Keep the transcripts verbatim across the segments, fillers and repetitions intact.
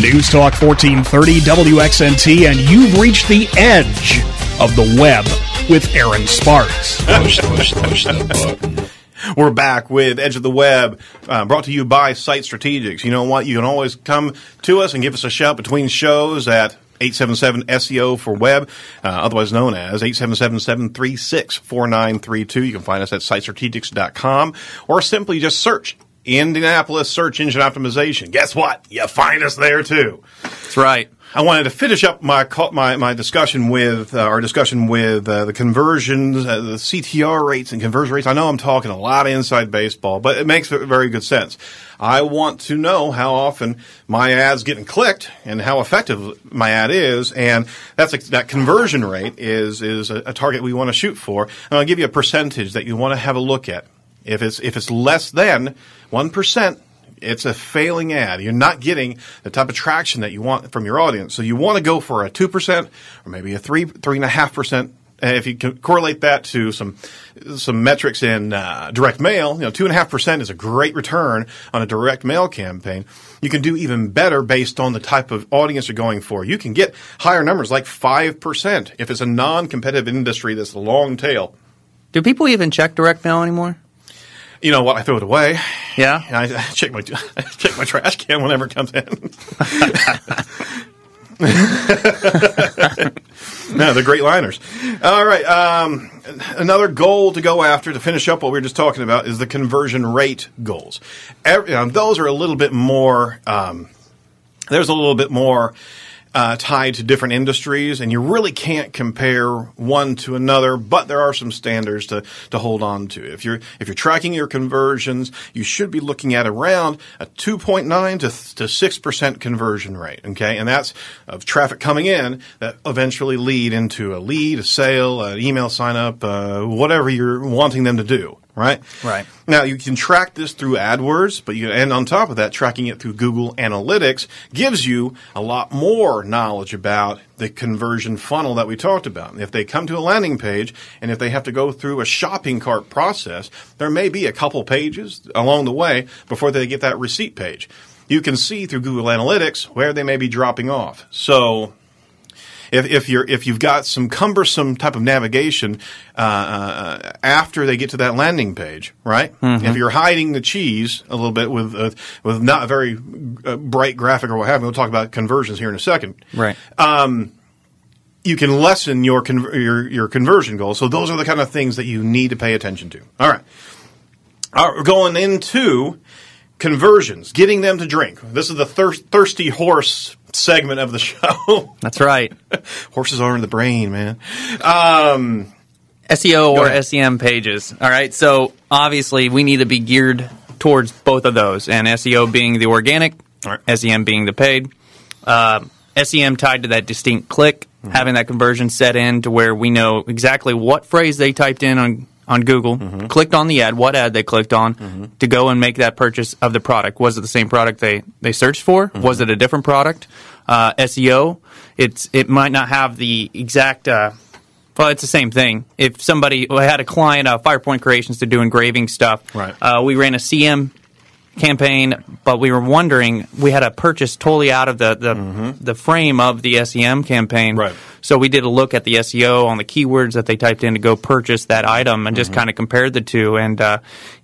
News Talk fourteen thirty W X N T, and you've reached the edge of the web with Aaron Sparks. Push, push, push that button. We're back with Edge of the Web, uh, brought to you by Site Strategics. You know what? You can always come to us and give us a shout between shows at eight seven seven S E O for web, uh, otherwise known as eight seven seven, seven three six, four nine three two. You can find us at site strategics dot com, or simply just search Indianapolis Search Engine Optimization. Guess what? You find us there too. That's right. I wanted to finish up my my, my discussion with uh, our discussion with uh, the conversions, uh, the C T R rates and conversion rates. I know I'm talking a lot of inside baseball, but it makes very good sense. I want to know how often my ad's getting clicked and how effective my ad is, and that's a, that conversion rate is is a, a target we want to shoot for. And I'll give you a percentage that you want to have a look at. If it's if it's less than one percent. It's a failing ad. You're not getting the type of traction that you want from your audience. So you want to go for a two percent or maybe a three, three and a half percent. And if you can correlate that to some, some metrics in, uh, direct mail, you know, two and a half percent is a great return on a direct mail campaign. You can do even better based on the type of audience you're going for. You can get higher numbers like five percent if it's a non-competitive industry that's a long tail. Do people even check direct mail anymore? You know what? I throw it away. Yeah, and I, I check my I check my trash can whenever it comes in. No, they're great liners. All right, um, another goal to go after to finish up what we were just talking about is the conversion rate goals. Every, you know, those are a little bit more. Um, there's a little bit more. Uh, tied to different industries, and you really can't compare one to another, but there are some standards to, to hold on to. If you're, if you're tracking your conversions, you should be looking at around a two point nine to six percent conversion rate, okay? And that's of traffic coming in that eventually lead into a lead, a sale, an email sign up, uh, whatever you're wanting them to do. Right? Right. Now, you can track this through AdWords, but you, and on top of that, tracking it through Google Analytics gives you a lot more knowledge about the conversion funnel that we talked about. And if they come to a landing page and if they have to go through a shopping cart process, there may be a couple pages along the way before they get that receipt page. You can see through Google Analytics where they may be dropping off. So, If, if you're, if you've got some cumbersome type of navigation, uh, uh, after they get to that landing page, right? Mm-hmm. If you're hiding the cheese a little bit with, uh, with not a very uh, bright graphic or what have you, we'll talk about conversions here in a second. Right. Um, you can lessen your, con your, your conversion goals. So those are the kind of things that you need to pay attention to. All right. All right, we're going into conversions, getting them to drink. This is the thir thirsty horse segment of the show. That's right. Horses are in the brain, man. Um, S E O or S E M pages. All right. So obviously we need to be geared towards both of those, and S E O being the organic, right. S E M being the paid. Uh, S E M tied to that distinct click, mm-hmm. having that conversion set in to where we know exactly what phrase they typed in on on Google, mm-hmm. clicked on the ad, what ad they clicked on, mm-hmm. to go and make that purchase of the product. Was it the same product they, they searched for? Mm-hmm. Was it a different product? Uh, S E O, it's, it might not have the exact uh, – well, it's the same thing. If somebody well, – I had a client, uh, Firepoint Creations, to do engraving stuff. Right. Uh, we ran a C M campaign, but we were wondering – we had a purchase totally out of the, the, mm-hmm. the frame of the S E M campaign. Right. So we did a look at the S E O on the keywords that they typed in to go purchase that item, and just mm-hmm. kind of compared the two. And uh,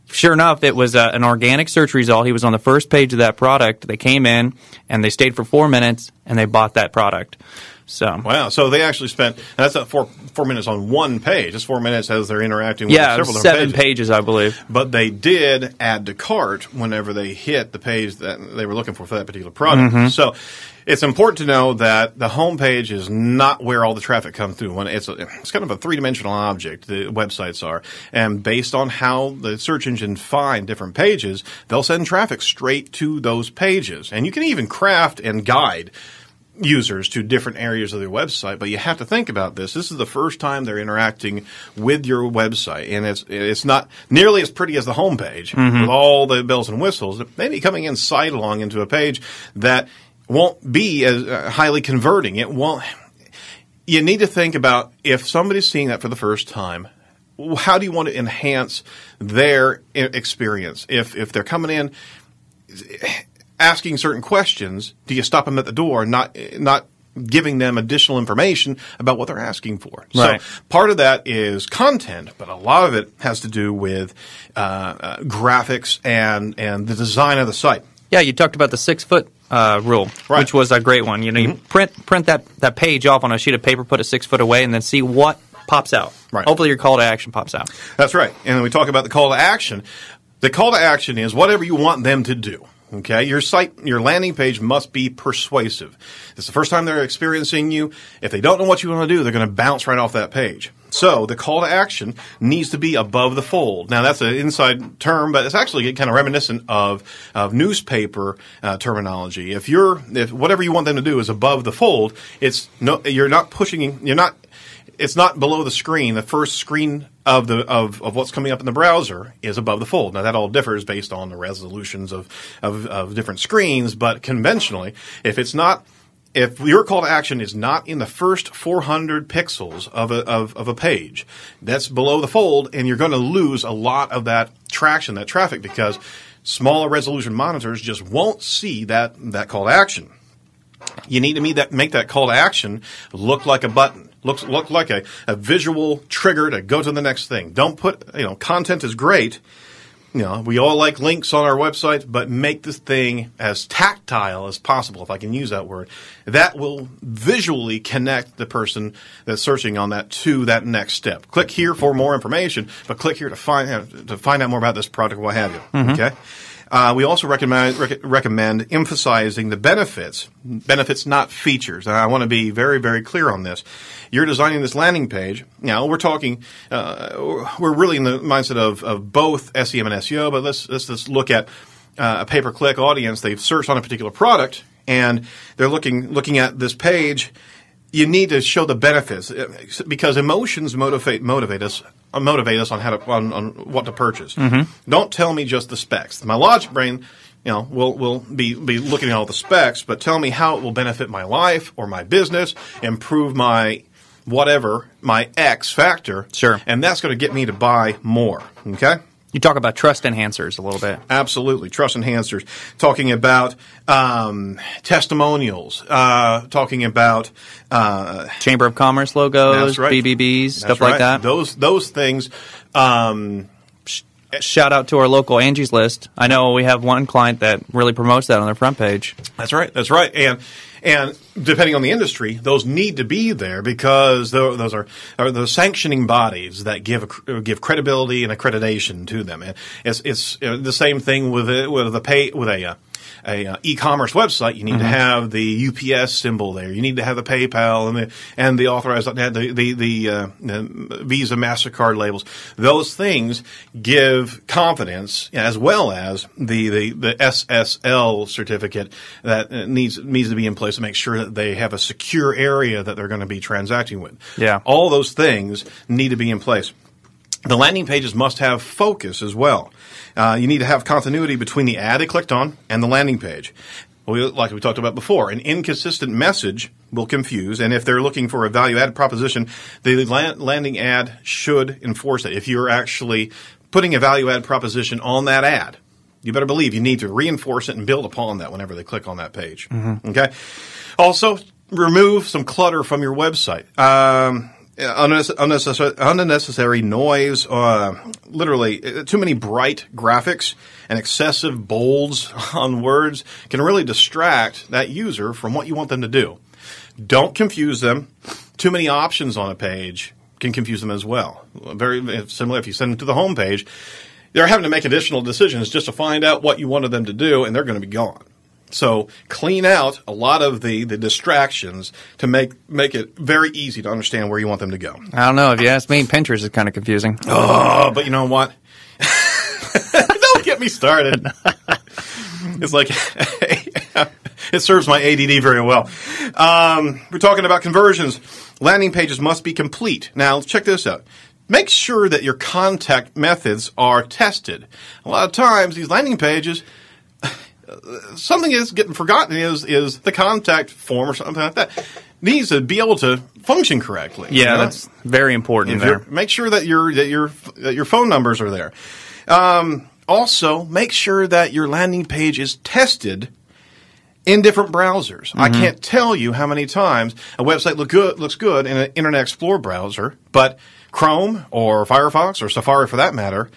sure enough, it was uh, an organic search result. He was on the first page of that product. They came in, and they stayed for four minutes, and they bought that product. So wow! So they actually spent – that's not four, four minutes on one page. It's four minutes as they're interacting with yeah, several different pages. Yeah, seven pages, I believe. But they did add to cart whenever they hit the page that they were looking for for that particular product. Mm-hmm. So it's important to know that the home page is not where all the traffic comes through. When it's, a, it's kind of a three-dimensional object, the websites are. And based on how the search engine finds different pages, they'll send traffic straight to those pages. And you can even craft and guide users to different areas of their website, but you have to think about this. This is the first time they're interacting with your website, and it's it's not nearly as pretty as the homepage mm-hmm. with all the bells and whistles. Maybe coming in sidelong into a page that won't be as uh, highly converting. It won't. You need to think about if somebody's seeing that for the first time, how do you want to enhance their experience? If if they're coming in. asking certain questions, do you stop them at the door and not, not giving them additional information about what they're asking for? Right. So part of that is content, but a lot of it has to do with uh, uh, graphics and, and the design of the site. Yeah, you talked about the six-foot uh, rule, right. which was a great one. You know, mm-hmm. you print print that, that page off on a sheet of paper, put it six foot away, and then see what pops out. Right. Hopefully your call to action pops out. That's right. And we talk about the call to action. The call to action is whatever you want them to do. Okay, your site, your landing page must be persuasive. It's the first time they're experiencing you. If they don't know what you want to do, they're going to bounce right off that page. So the call to action needs to be above the fold. Now, that's an inside term, but it's actually kind of reminiscent of, of newspaper uh, terminology. If you're, if whatever you want them to do is above the fold, it's no, you're not pushing, you're not. It's not below the screen. The first screen of the of, of what's coming up in the browser is above the fold. Now, that all differs based on the resolutions of, of, of different screens, but conventionally, if it's not if your call to action is not in the first four hundred pixels of a, of, of a page, that's below the fold, and you're going to lose a lot of that traction, that traffic, because smaller resolution monitors just won't see that, that call to action. You need to make that, make that call to action look like a button. Looks look like a, a visual trigger to go to the next thing. Don't put, you know, content is great. You know, we all like links on our websites, but make this thing as tactile as possible, if I can use that word. That will visually connect the person that's searching on that to that next step. Click here for more information, but click here to find out, to find out more about this product, what have you. Mm-hmm. Okay. Uh, we also recommend, rec recommend emphasizing the benefits, benefits not features. And I want to be very, very clear on this. You're designing this landing page. Now, we're talking uh, – we're really in the mindset of, of both S E M and S E O, but let's, let's just look at uh, a pay-per-click audience. They've searched on a particular product, and they're looking, looking at this page. You need to show the benefits, because emotions motivate motivate us motivate us on how to on, on what to purchase. Mm-hmm. Don't tell me just the specs. My logic brain, you know, will will be be looking at all the specs, but tell me how it will benefit my life or my business, improve my whatever, my X factor. Sure, and that's going to get me to buy more. Okay. You talk about trust enhancers a little bit. Absolutely. Trust enhancers. Talking about um, testimonials. Uh, talking about uh, Chamber of Commerce logos, right. B B Bs, that's stuff right. like that. Those, those things. Um, Shout out to our local Angie's List. I know we have one client that really promotes that on their front page. That's right. That's right. And and depending on the industry, those need to be there, because those are, are the sanctioning bodies that give give credibility and accreditation to them. And it's it's the same thing with a, with the pay with a. Uh, A uh, e-commerce website, you need mm-hmm. to have the U P S symbol there. You need to have the PayPal and the and the authorized the the, the, uh, the Visa MasterCard labels. Those things give confidence, as well as the the, the S S L certificate that needs needs to be in place to make sure that they have a secure area that they're going to be transacting with. Yeah, all those things need to be in place. The landing pages must have focus as well. Uh, you need to have continuity between the ad they clicked on and the landing page. We, like we talked about before, an inconsistent message will confuse, and if they're looking for a value-added proposition, the landing ad should enforce it. If you're actually putting a value-added proposition on that ad, you better believe you need to reinforce it and build upon that whenever they click on that page. Mm-hmm. Okay. Also, remove some clutter from your website. Um, Unnecessary, unnecessary noise, uh, literally too many bright graphics and excessive bolds on words can really distract that user from what you want them to do. Don't confuse them. Too many options on a page can confuse them as well. Very similar if you send them to the home page. They're having to make additional decisions just to find out what you wanted them to do, and they're going to be gone. So clean out a lot of the, the distractions to make make it very easy to understand where you want them to go. I don't know. If you ask me, Pinterest is kind of confusing. Oh, but you know what? Don't get me started. It's like it serves my A D D very well. Um, we're talking about conversions. Landing pages must be complete. Now, check this out. Make sure that your contact methods are tested. A lot of times, these landing pages – something that's getting forgotten is is the contact form or something like that needs to be able to function correctly. Yeah, you know? That's very important. There, make sure that your that your that your phone numbers are there. Um, also, make sure that your landing page is tested in different browsers. Mm-hmm. I can't tell you how many times a website look good, looks good in an Internet Explorer browser, but Chrome or Firefox or Safari for that matter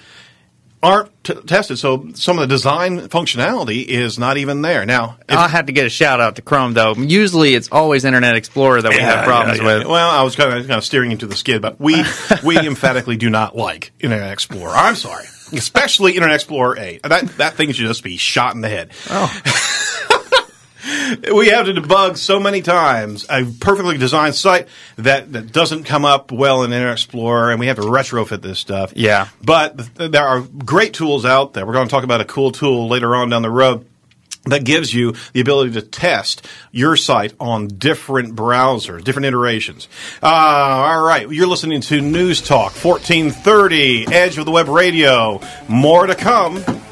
aren't t tested, so some of the design functionality is not even there. Now, I'll have to get a shout out to Chrome, though. Usually, it's always Internet Explorer that we yeah, have problems yeah, yeah. with. Well, I was kind of, kind of steering into the skid, but we we emphatically do not like Internet Explorer. I'm sorry, especially Internet Explorer eight. That that thing should just be shot in the head. Oh, we have to debug so many times a perfectly designed site that that doesn't come up well in Internet Explorer, and we have to retrofit this stuff. Yeah, but th there are great tools out there. We're going to talk about a cool tool later on down the road that gives you the ability to test your site on different browsers, different iterations. Uh, all right, you're listening to News Talk fourteen thirty, Edge of the Web Radio. More to come.